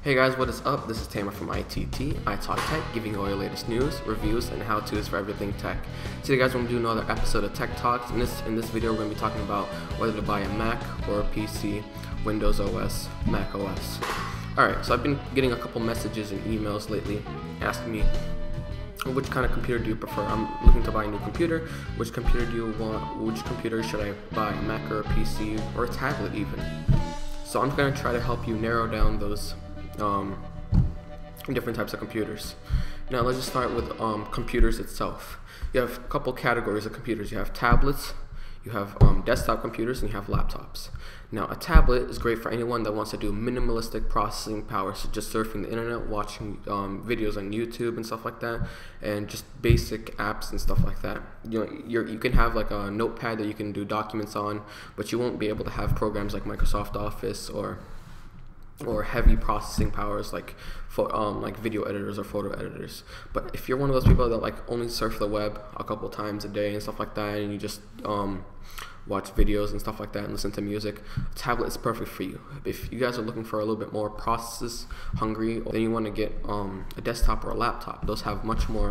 Hey guys, what is up? This is Tamer from ITT, I Talk Tech, giving you all your latest news, reviews, and how-tos for everything tech. Today guys, we're going to do another episode of Tech Talks. In this video, we're going to be talking about whether to buy a Mac or a PC, Windows OS, Mac OS. Alright, so I've been getting a couple messages and emails lately asking me, which kind of computer do you prefer? I'm looking to buy a new computer. Which computer do you want? Which computer should I buy, a Mac or a PC, or a tablet even? So I'm going to try to help you narrow down those different types of computers. Now let's just start with computers itself. You have a couple categories of computers. You have tablets, you have desktop computers, and you have laptops. Now a tablet is great for anyone that wants to do minimalistic processing power, so just surfing the internet, watching videos on YouTube and stuff like that, and just basic apps and stuff like that. You know, you can have like a notepad that you can do documents on, but you won't be able to have programs like Microsoft Office or heavy processing powers like video editors or photo editors. But if you're one of those people that like only surf the web a couple times a day and stuff like that, and you just watch videos and stuff like that and listen to music, a tablet is perfect for you. If you guys are looking for a little bit more process hungry, then you want to get a desktop or a laptop. Those are much more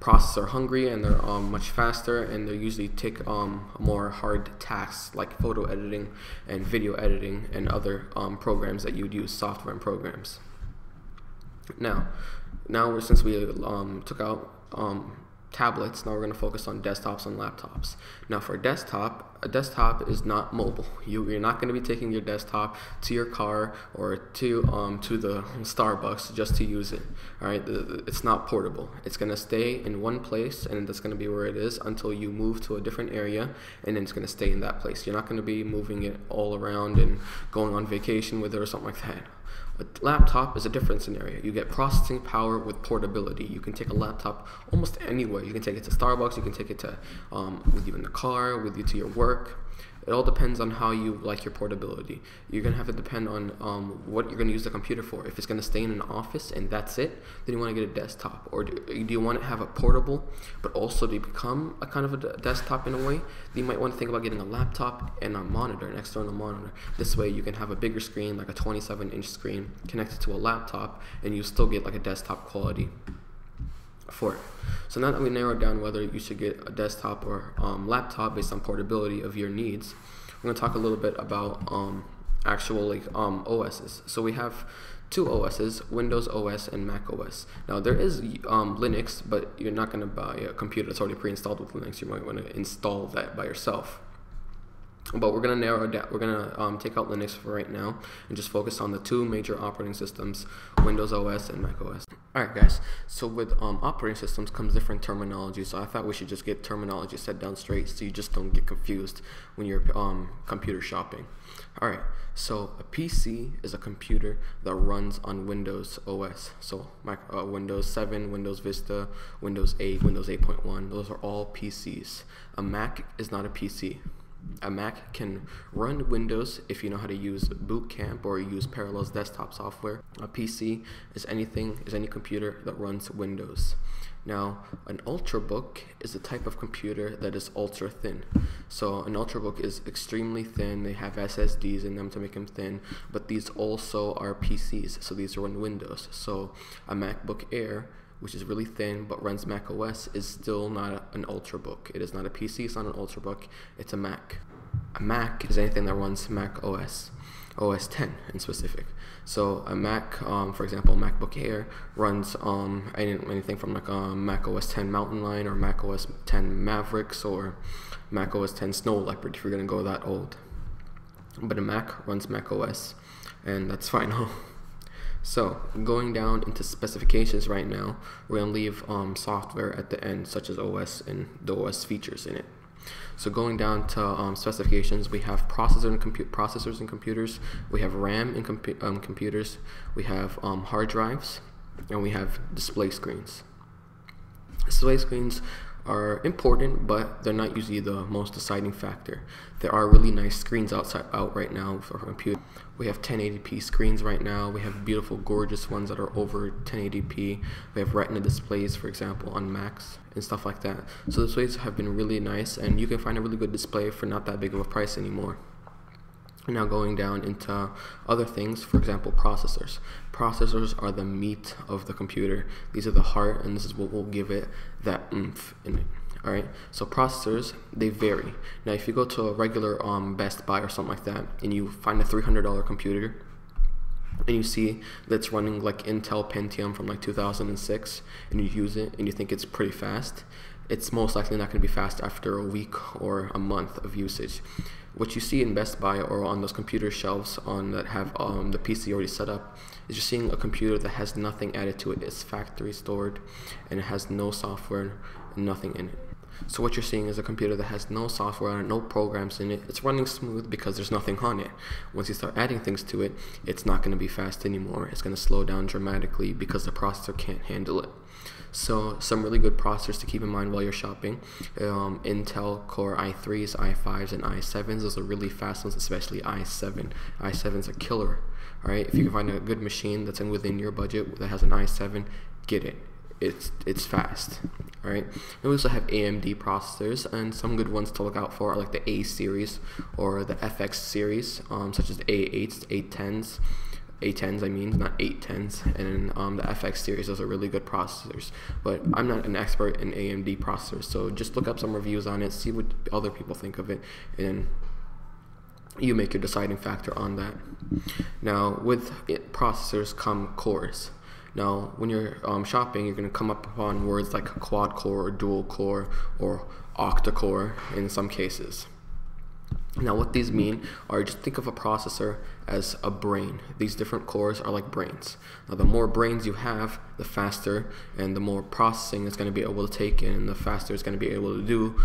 processor hungry, and they're much faster, and they usually take more hard tasks like photo editing and video editing and other programs that you'd use, software and programs. Now since we took out tablets, now we're going to focus on desktops and laptops. Now for a desktop is not mobile. You're not going to be taking your desktop to your car or to the Starbucks just to use it. All right, it's not portable. It's going to stay in one place, and that's going to be where it is until you move to a different area, and then it's going to stay in that place. You're not going to be moving it all around and going on vacation with it or something like that. A laptop is a different scenario. You get processing power with portability. You can take a laptop almost anywhere. You can take it to Starbucks. You can take it to with you in the car, with you to your work. It all depends on how you like your portability. You're going to have to depend on what you're going to use the computer for. If it's going to stay in an office and that's it, then you want to get a desktop. Or do you want to have a portable, but also to become a kind of a desktop in a way? You might want to think about getting a laptop and a monitor, an external monitor. This way you can have a bigger screen, like a 27-inch screen, connected to a laptop, and you still get like a desktop quality for it. So now that we narrowed down whether you should get a desktop or laptop based on portability of your needs, we're going to talk a little bit about OSs. So we have two OSs, Windows OS and Mac OS. Now there is Linux, but you're not going to buy a computer that's already pre-installed with Linux. You might want to install that by yourself. But we're going to narrow down. We're going to take out Linux for right now and just focus on the two major operating systems, Windows OS and Mac OS. Alright guys, so with operating systems comes different terminology, so I thought we should just get terminology set down straight so you just don't get confused when you're computer shopping. Alright, so a PC is a computer that runs on Windows OS. So Windows 7, Windows Vista, Windows 8, Windows 8.1, those are all PCs. A Mac is not a PC. A Mac can run Windows if you know how to use Boot Camp or use Parallels Desktop software. A PC is any computer that runs Windows. Now, an Ultrabook is a type of computer that is ultra thin. So an Ultrabook is extremely thin. They have SSDs in them to make them thin, but these also are PCs, so these run Windows. So a MacBook Air, which is really thin but runs Mac OS, is still not an Ultrabook. It is not a PC, it's not an Ultrabook, it's a Mac. A Mac is anything that runs Mac OS, OS 10 in specific. So a Mac, for example, MacBook Air runs anything from like Mac OS 10 Mountain Lion or Mac OS 10 Mavericks or Mac OS 10 Snow Leopard if you're gonna go that old. But a Mac runs Mac OS, and that's final. So, going down into specifications right now, we're going to leave software at the end, such as OS and the OS features in it. So going down to specifications, we have processors and computers, we have RAM and computers, we have hard drives, and we have display screens. Display screens are important, but they're not usually the most deciding factor. There are really nice screens out right now for computer. We have 1080p screens right now. We have beautiful, gorgeous ones that are over 1080p. We have Retina displays, for example, on Macs and stuff like that. So the displays have been really nice, and you can find a really good display for not that big of a price anymore. Now going down into other things, for example, processors. Processors are the meat of the computer. These are the heart, and this is what will give it that oomph in it. All right, so processors, they vary. Now, if you go to a regular Best Buy or something like that, and you find a $300 computer, and you see that's running like Intel Pentium from like 2006, and you use it, and you think it's pretty fast, it's most likely not going to be fast after a week or a month of usage. What you see in Best Buy or on those computer shelves on that have the PC already set up is you're seeing a computer that has nothing added to it. It's factory stored, and it has no software, nothing in it. So what you're seeing is a computer that has no software on it, no programs in it. It's running smooth because there's nothing on it. Once you start adding things to it, it's not going to be fast anymore. It's going to slow down dramatically because the processor can't handle it. So some really good processors to keep in mind while you're shopping. Intel Core i3s, i5s, and i7s. Those are really fast ones, especially i7. i7's a killer. All right, if you can find a good machine that's within your budget that has an i7, get it. It's fast, right? We also have AMD processors, and some good ones to look out for are like the A series or the FX series, such as A8s, A10s, I mean, not 810s, and the FX series. Those are really good processors, but I'm not an expert in AMD processors, so just look up some reviews on it, see what other people think of it, and you make your deciding factor on that. Now, with it, processors come cores. Now, when you're shopping, you're going to come up upon words like quad core or dual core or octa-core in some cases. Now, what these mean are just think of a processor as a brain. These different cores are like brains. Now, the more brains you have, the faster and the more processing it's going to be able to take in, and the faster it's going to be able to do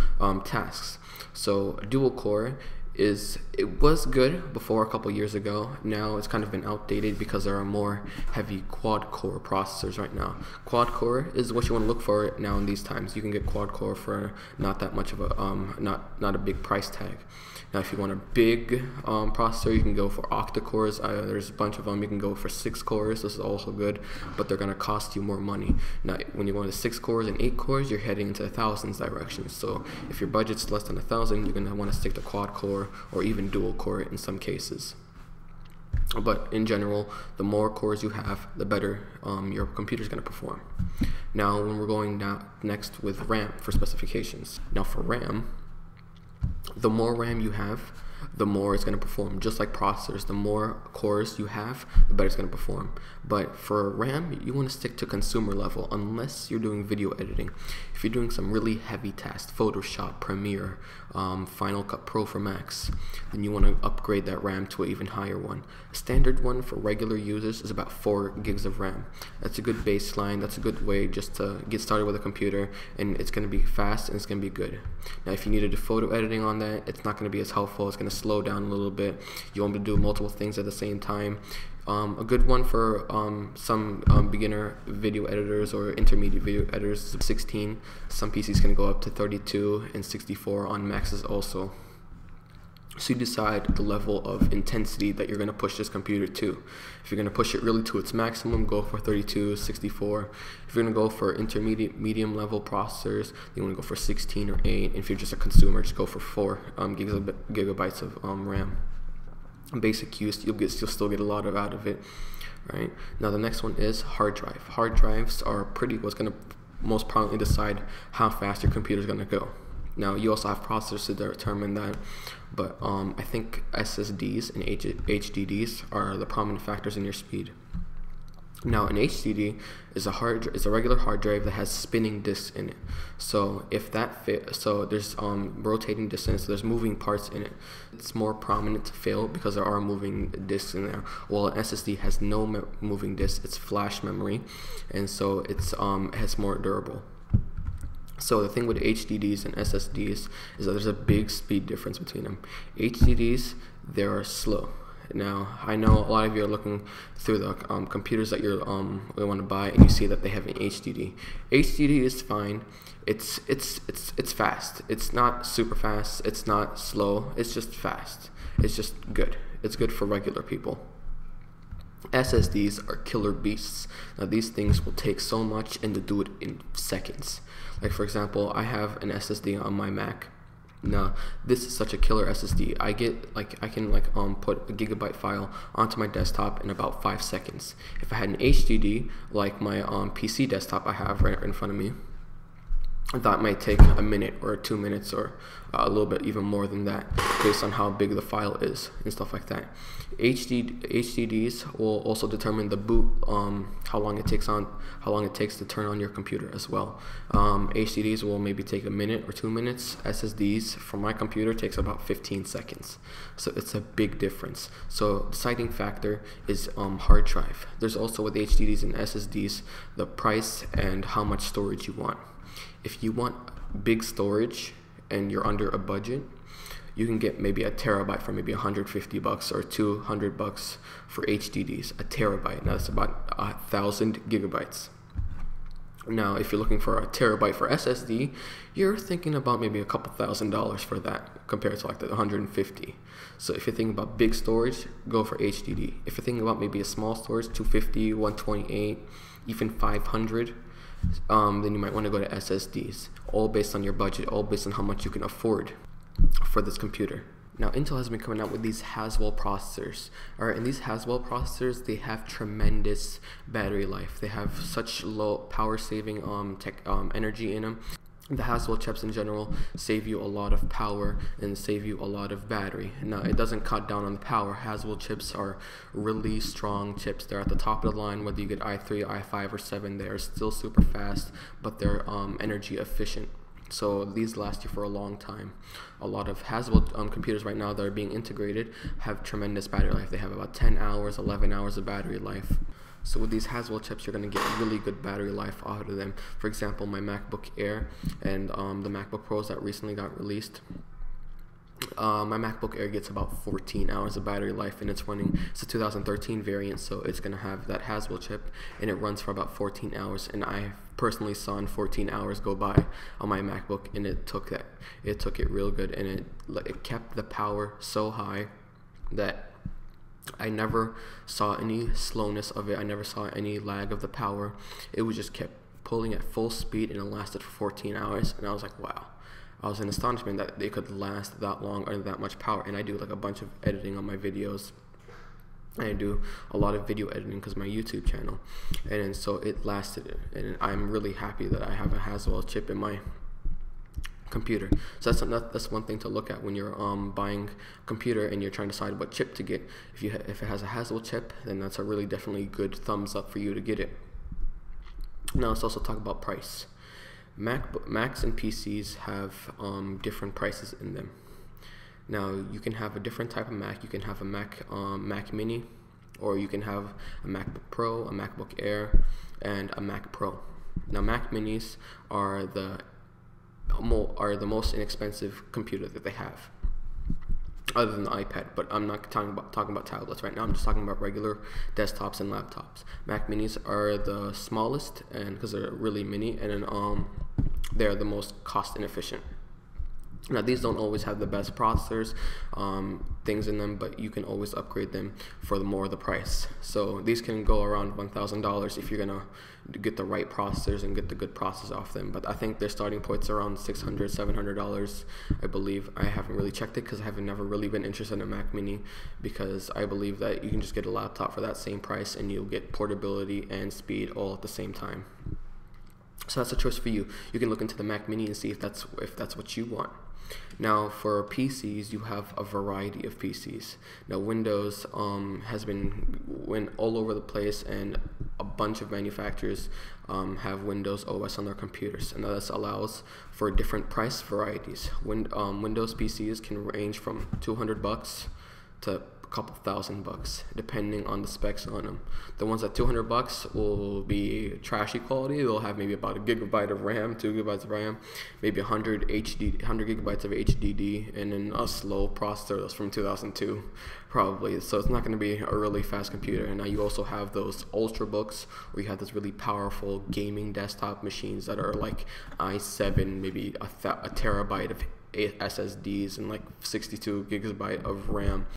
tasks. So, a dual core it was good before a couple years ago. Now it's kind of been outdated because there are more heavy quad core processors right now. Quad core is what you want to look for now in these times. You can get quad core for not that much of a not a big price tag. Now if you want a big processor, you can go for octa cores. There's a bunch of them. You can go for 6 cores. This is also good, but they're gonna cost you more money. Now when you want 6 cores and 8 cores, you're heading into the thousands direction. So if your budget's less than 1,000, you're gonna want to stick to quad core or even dual core in some cases. But in general, the more cores you have, the better your computer is going to perform. Now, when we're going next with RAM for specifications. Now, for RAM, the more RAM you have, the more it's going to perform. Just like processors, the more cores you have, the better it's going to perform. But for RAM, you want to stick to consumer level unless you're doing video editing. If you're doing some really heavy tasks, Photoshop, Premiere, Final Cut Pro for Macs, then you want to upgrade that RAM to an even higher one. A standard one for regular users is about 4 gigs of RAM. That's a good baseline. That's a good way just to get started with a computer, and it's going to be fast and it's going to be good. Now, if you need to do photo editing on that, it's not going to be as helpful. It's going to slow down a little bit. You want to do multiple things at the same time. A good one for some beginner video editors or intermediate video editors is 16. Some PCs can go up to 32 and 64 on Maxes also. So you decide the level of intensity that you're going to push this computer to. If you're going to push it really to its maximum, go for 32, 64. If you're going to go for intermediate, medium level processors, you want to go for 16 or 8. And if you're just a consumer, just go for 4 gigabytes of RAM. Basic use, you'll still get a lot out of it. Right? Now the next one is hard drive. Hard drives are pretty what's going to most prominently decide how fast your computer is going to go. Now you also have processors to determine that, but I think SSDs and HDDs are the prominent factors in your speed. Now an HDD is a regular hard drive that has spinning disks in it. So if that there's rotating disks in it, so there's moving parts in it. It's more prominent to fail because there are moving disks in there. Well, an SSD has no moving disks. It's flash memory, and so it's more durable. So the thing with HDDs and SSDs is that there's a big speed difference between them. HDDs, they are slow. Now, I know a lot of you are looking through the computers that you want to buy, and you see that they have an HDD. HDD is fine. It's fast. It's not super fast. It's not slow. It's just fast. It's just good. It's good for regular people. SSDs are killer beasts. Now these things will take so much and to do it in seconds. Like for example, I have an SSD on my Mac Nah, this is such a killer SSD. I get like, I can like put a gigabyte file onto my desktop in about 5 seconds. If I had an HDD like my PC desktop I have right in front of me, that might take a minute or 2 minutes or a little bit even more than that, based on how big the file is and stuff like that. HDDs will also determine the boot, how long it takes to turn on your computer as well. HDDs will maybe take a minute or 2 minutes. SSDs from my computer takes about 15 seconds. So it's a big difference. So the deciding factor is hard drive. There's also with HDDs and SSDs the price and how much storage you want. If you want big storage and you're under a budget, you can get maybe a terabyte for maybe $150 or $200 for HDDs. A terabyte, now that's about 1,000 gigabytes. Now, if you're looking for a terabyte for SSD, you're thinking about maybe a couple $1,000s for that compared to like the 150. So if you're thinking about big storage, go for HDD. If you're thinking about maybe a small storage, 250, 128, even 500. Then you might want to go to SSDs, all based on your budget, all based on how much you can afford for this computer. Now, Intel has been coming out with these Haswell processors. Alright, and these Haswell processors, they have tremendous battery life. They have such low power saving energy in them. The Haswell chips in general save you a lot of power and save you a lot of battery. Now, it doesn't cut down on the power. Haswell chips are really strong chips. They're at the top of the line, whether you get i3, i5, or 7. They are still super fast, but they're energy efficient. So these last you for a long time. A lot of Haswell computers right now that are being integrated have tremendous battery life. They have about 10 hours, 11 hours of battery life. So with these Haswell chips, you're going to get really good battery life out of them. For example, my MacBook Air and the MacBook Pros that recently got released, my MacBook Air gets about 14 hours of battery life, and it's running, it's a 2013 variant, so it's going to have that Haswell chip, and it runs for about 14 hours, and I personally saw in 14 hours go by on my MacBook, and it took it real good, and it kept the power so high that I never saw any slowness of it. I never saw any lag of the power. It was just kept pulling at full speed, and it lasted for 14 hours. And I was like, wow. I was in astonishment that they could last that long under that much power. And I do like a bunch of editing on my videos. I do a lot of video editing because my YouTube channel. And so it lasted. And I'm really happy that I have a Haswell chip in my computer. So that's one thing to look at when you're buying a computer and you're trying to decide what chip to get. If it has a Haswell chip, then that's a really definitely good thumbs up for you to get it. Now let's also talk about price. Macs and PCs have different prices in them. Now you can have a different type of Mac. You can have a Mac Mini, or you can have a MacBook Pro, a MacBook Air, and a Mac Pro. Now Mac Minis are the most inexpensive computer that they have, other than the iPad. But I'm not talking about tablets right now. I'm just talking about regular desktops and laptops. Mac Minis are the smallest, and because they're really mini, and they're the most cost inefficient. Now these don't always have the best processors, things in them, but you can always upgrade them for the price. So these can go around $1,000 if you're gonna get the right processors and get the good process off them. But I think their starting point's around $600, $700, I believe. I haven't really checked it because I haven't never really been interested in a Mac Mini, because I believe that you can just get a laptop for that same price and you'll get portability and speed all at the same time. So that's a choice for you. You can look into the Mac Mini and see if that's what you want. Now for PCs, you have a variety of PCs. Now Windows has went all over the place, and a bunch of manufacturers have Windows OS on their computers, and this allows for different price varieties. Windows PCs can range from $200 to couple $1,000 depending on the specs on them. The ones at $200 will be trashy quality. They'll have maybe about a gigabyte of RAM, 2 gigabytes of RAM, maybe 100 gigabytes of HDD, and then a slow processor that's from 2002 probably, so it's not going to be a really fast computer. And now you also have those Ultrabooks, where you have those really powerful gaming desktop machines that are like i7, maybe a terabyte of 8 SSDs and like 62 gigabyte of RAM.